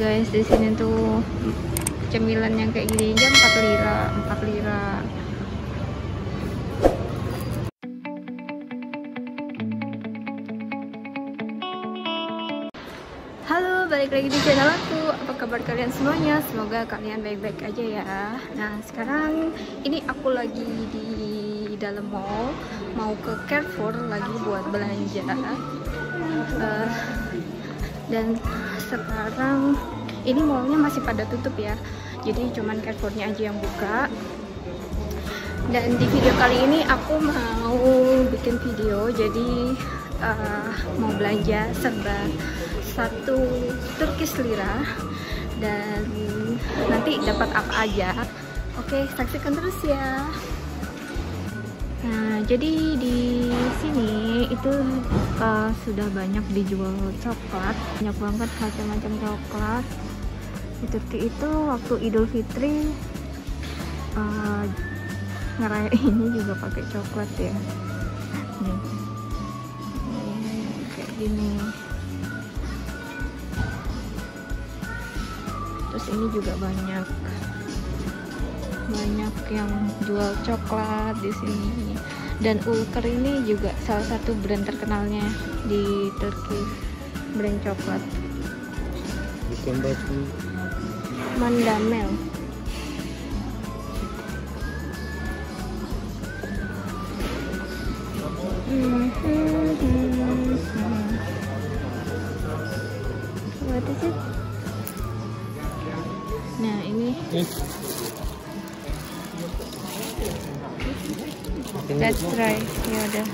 guys, di sini tuh cemilan yang kayak gini aja 4 lira. Halo, balik lagi di channel aku. Apa kabar kalian semuanya? Semoga kalian baik-baik aja ya. Nah, sekarang ini aku lagi di dalam mall, mau ke Carrefour lagi buat belanja. Dan sekarang ini mallnya masih pada tutup ya, jadi cuman Carrefournya aja yang buka. Dan di video kali ini aku mau bikin video, jadi mau belanja serba 1 Turkish Lira dan nanti dapat apa aja. Oke, saksikan terus ya. Nah, jadi di sini itu sudah banyak dijual coklat, banyak banget macam-macam coklat. Di Turki itu waktu Idul Fitri ngerayainnya juga pakai coklat ya. Nih, kayak gini. Terus ini juga banyak yang jual coklat di sini. Dan Ulker ini juga salah satu brand terkenalnya di Turki, brand coklat. Bukan batu. Mandamel. What is it? Nah, ini. Let's try. Ya udah.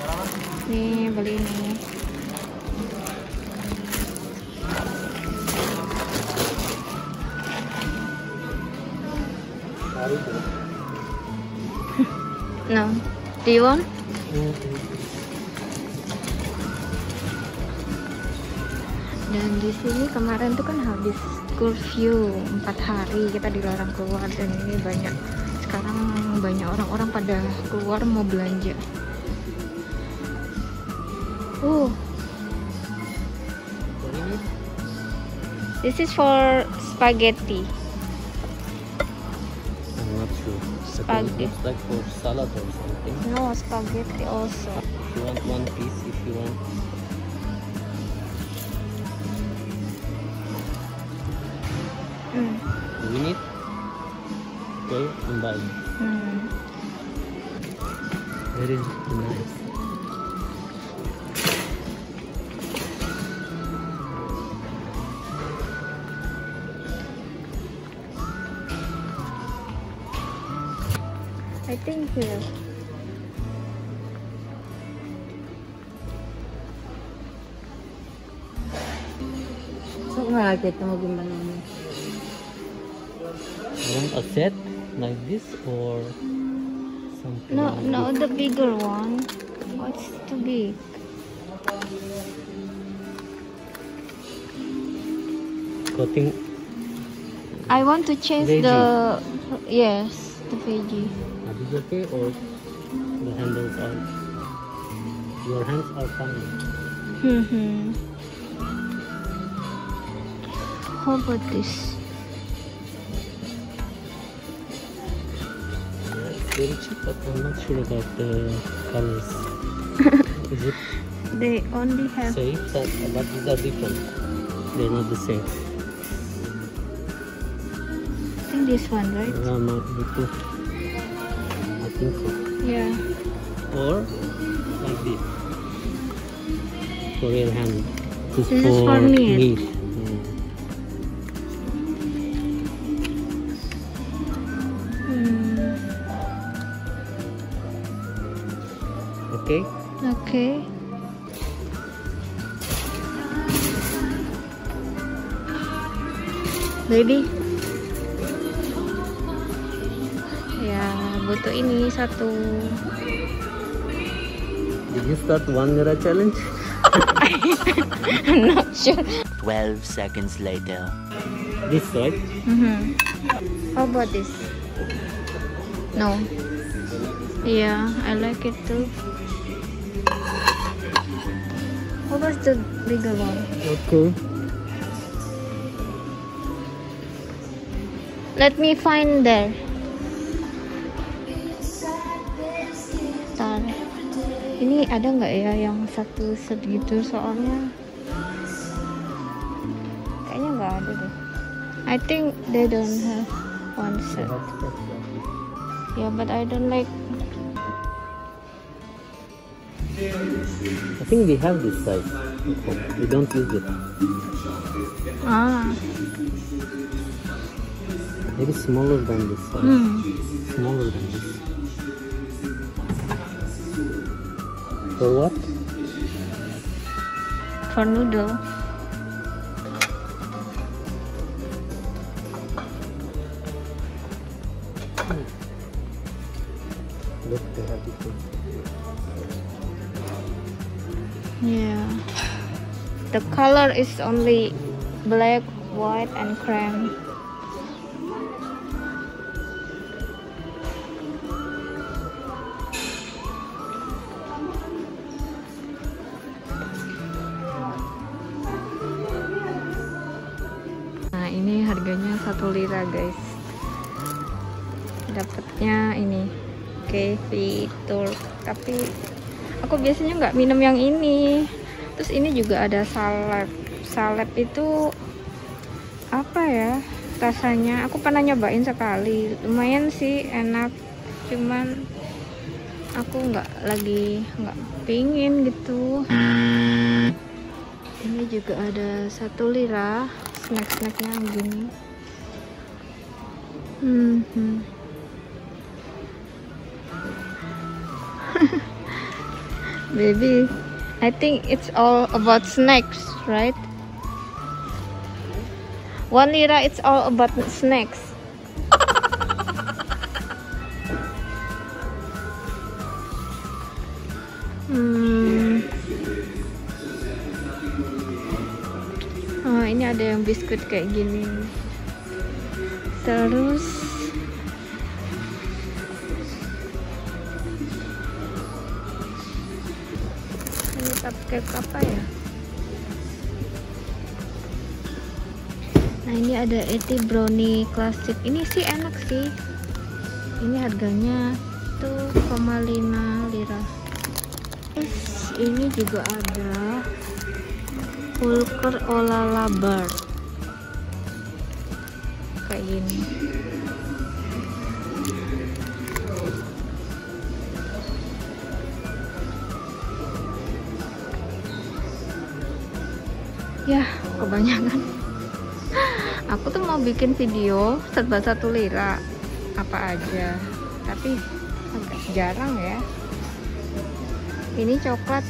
Nih, beli ini. No. Do you want? Dan di sini kemarin tuh kan habis curfew 4 hari, kita dilarang keluar, dan ini banyak. Sekarang banyak orang-orang pada keluar mau belanja. This is for spaghetti. I'm not sure. Spaghetti. It's like for salad or something. No, spaghetti also. If you want one piece, if you want. Do we need? Okay, I'm buying. Very nice. I think here. Çok merak ettim o gün ben onu. Want a set? Like this or something? No, the bigger one. What's too big? Cutting. I want to change veggie. The veggie. Are these okay or the handles are? Your hands are fine. How about this? Very cheap, but I'm not sure about the colors. Is it? They only have. Same, but these are different. They're not the same. I think this one, right? No, not this. I think so. Yeah. Or like this. For your hand. This is for me. Okay. Baby. Ya, butuh ini satu. Did you start 1 lira challenge? I'm not sure. 12 seconds later. This side? How about this? No. Yeah, I like it too. What was the bigger one? Okay. Let me find there. Bentar. Ini ada nggak ya yang satu set gitu, soalnya kayaknya nggak ada deh. I think they don't have one set. Yeah, but I don't like. I think we have this size. We don't use it. Ah. Maybe smaller than this size. Mm. Smaller than this. For what? For noodle. Look, they have different. Yeah. The color is only black, white, and cream. Nah, ini harganya 1 lira, guys. Dapatnya ini. Coffee Turk, tapi aku biasanya nggak minum yang ini. Terus ini juga ada salep. Salep itu apa ya rasanya? Aku pernah nyobain sekali, lumayan sih enak. Cuman aku nggak pingin gitu. Ini juga ada 1 lira. Snack-snacknya begini. Baby, I think it's all about snacks, right? 1 lira, it's all about snacks. Oh, ini ada yang biskuit kayak gini. Terus cupcake apa ya? Nah, ini ada Eti Brownie klasik. Ini sih enak sih. Ini harganya 1,5 lira. Ini juga ada Pulker Olala Bar. Kayak gini. Ya, kebanyakan. Aku tuh mau bikin video serba 1 lira apa aja, tapi agak jarang ya. Ini coklat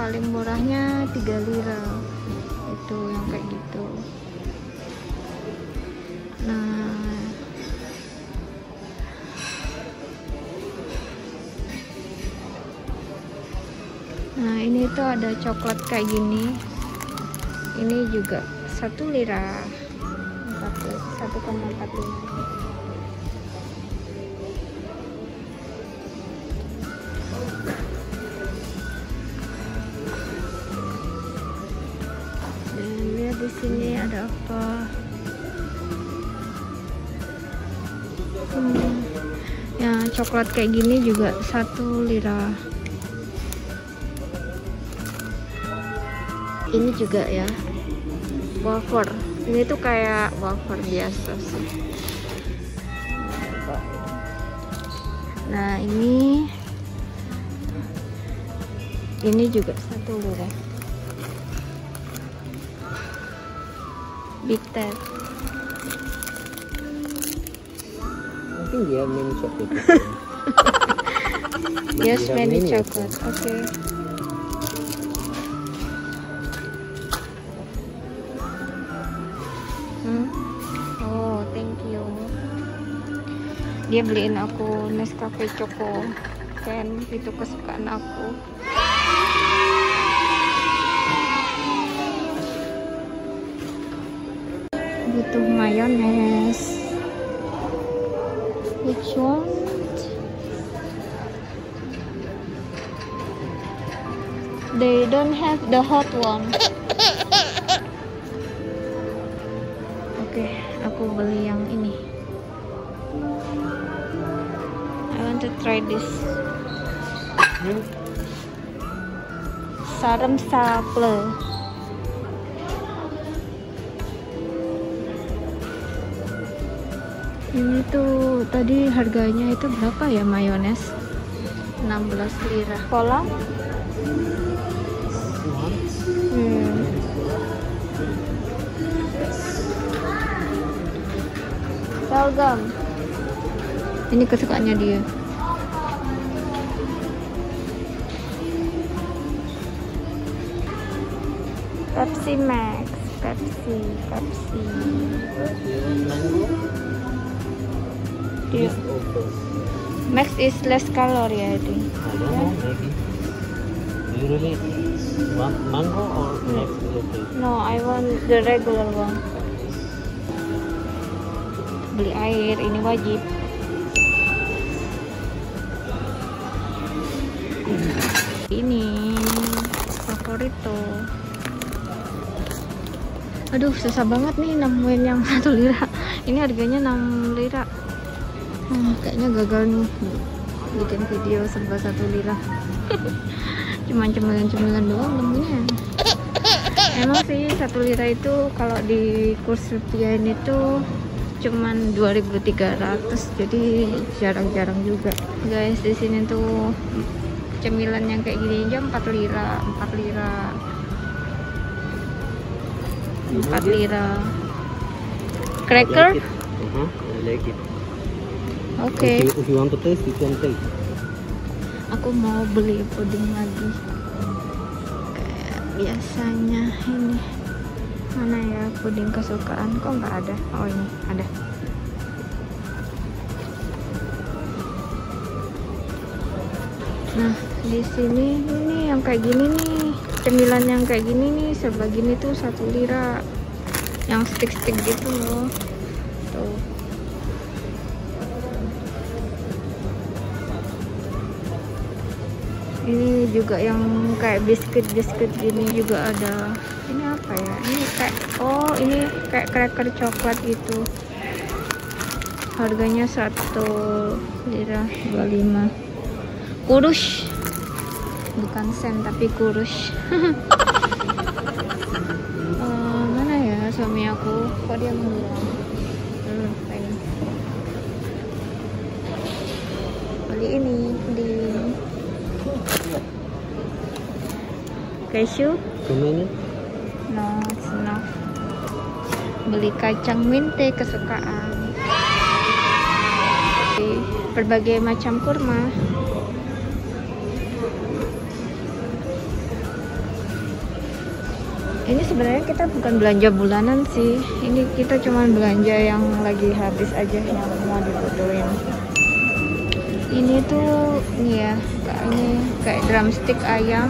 paling murahnya 3 lira. Itu yang kayak gitu. Nah, ini tuh ada coklat kayak gini. Ini juga 1 lira, 1,45. Dan lihat di sini ada apa? Ya, coklat kayak gini juga 1 lira. Ini juga ya. Wafer, ini tuh kayak wafer biasa sih. Nah, ini juga 1 lira. Biter. Mungkin dia mini coklat. Yes, mini coklat. Oke. Oh, thank you. Dia beliin aku Nescafe Choco Pen, itu kesukaan aku. Butuh mayones. Which one? They don't have the hot one. Oke, aku beli yang ini. I want to try this. Sarımsaklı. Ini tuh tadi harganya itu berapa ya mayones? 16 lira. Kolam? Salgam. Ini kesukaannya dia. Pepsi Max, Pepsi. Dia. Max is less calorie, I think. Do you really want mango or Max? No, I want the regular one. Beli air, ini wajib. Ini favorito. Aduh, susah banget nih nemuin yang 1 lira. Ini harganya 6 lira. Kayaknya gagal nih bikin video serba 1 lira. Cuman cemilan-cemilan doang nemunya. Emang sih 1 lira itu kalau di kurs rupiah ini tuh cuman 2.300, jadi jarang-jarang juga guys. Di sini tuh cemilan yang kayak gini aja 4 lira. Cracker? Oke. If you want to taste, you can taste. Aku mau beli puding lagi. Kayak biasanya ini. Mana ya puding kesukaan? Kok nggak ada? Oh ini ada. Nah di sini ini yang kayak gini nih. Cemilan yang kayak gini nih. Serba gini tuh 1 lira. Yang stick-stick gitu loh. Tuh. Ini juga yang kayak biskuit gini juga ada. Ini apa ya? Ini kayak, oh ini kayak cracker coklat gitu. Harganya 1 lira 25 kurush, bukan sen tapi kurush. Mana ya suami aku? Kok dia menghilang? Beli ini di cashew? No, it's not. Beli kacang minte kesukaan. Berbagai macam kurma. Ini sebenarnya kita bukan belanja bulanan sih. Ini kita cuma belanja yang lagi habis aja, yang mau dibutuhin. Ini tuh, nih ya, kayak drumstick ayam.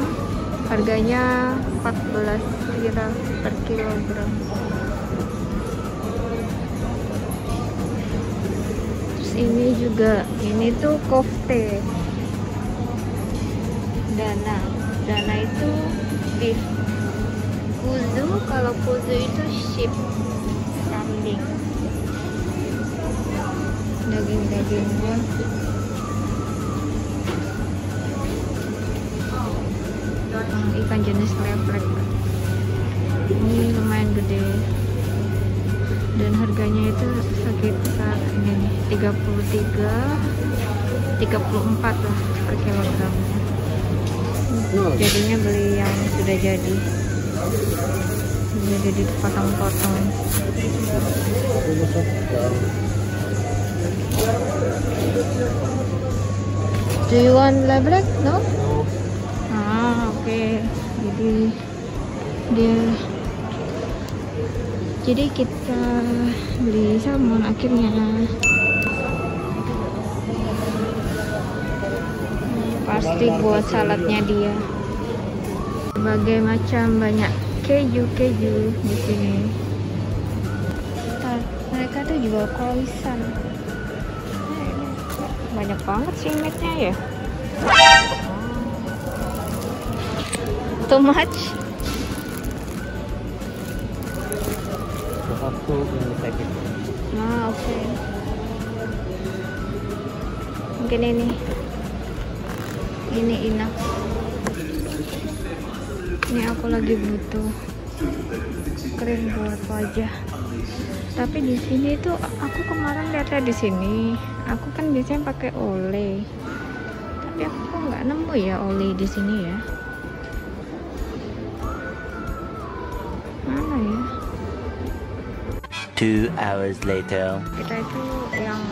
Harganya 14 lira per kilogram. Terus ini juga, ini tuh kofte dana. Dana itu beef. Kuzu, kalau kuzu itu sheep, kambing. Daging-dagingnya. Ikan jenis leprek. Ini lumayan gede dan harganya itu sekitar ini 34 lah per kilogram. Jadinya beli yang sudah jadi. Ini jadi dipotong-potong. Do you want leprek? No? Oke, jadi kita beli salmon akhirnya. Pasti buat saladnya dia. Berbagai macam, banyak keju di sini. Mereka tuh juga croissant. Banyak banget sih meatnya ya. Too much. 2 in the second. Ah, oke. Okay. Mungkin ini. Ini enak. Ini aku lagi butuh krim buat wajah. Tapi di sini itu aku kemarin lihatnya di sini. Aku kan biasanya pakai Olay. Tapi aku kok nggak nemu ya Olay di sini ya. Mana ya? 2 hours later. Kita itu yang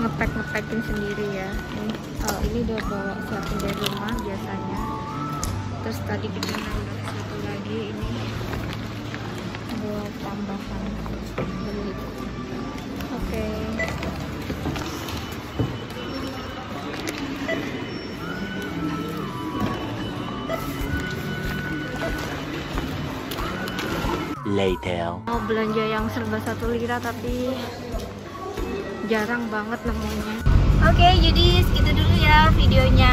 ngepack-ngepackin sendiri ya. Ini udah bawa suatu dari rumah biasanya. Terus tadi kita nambah satu lagi ini buat tambahan beli. Oke. Later. Mau belanja yang serba 1 lira tapi jarang banget nemunya. Oke, jadi segitu dulu ya videonya.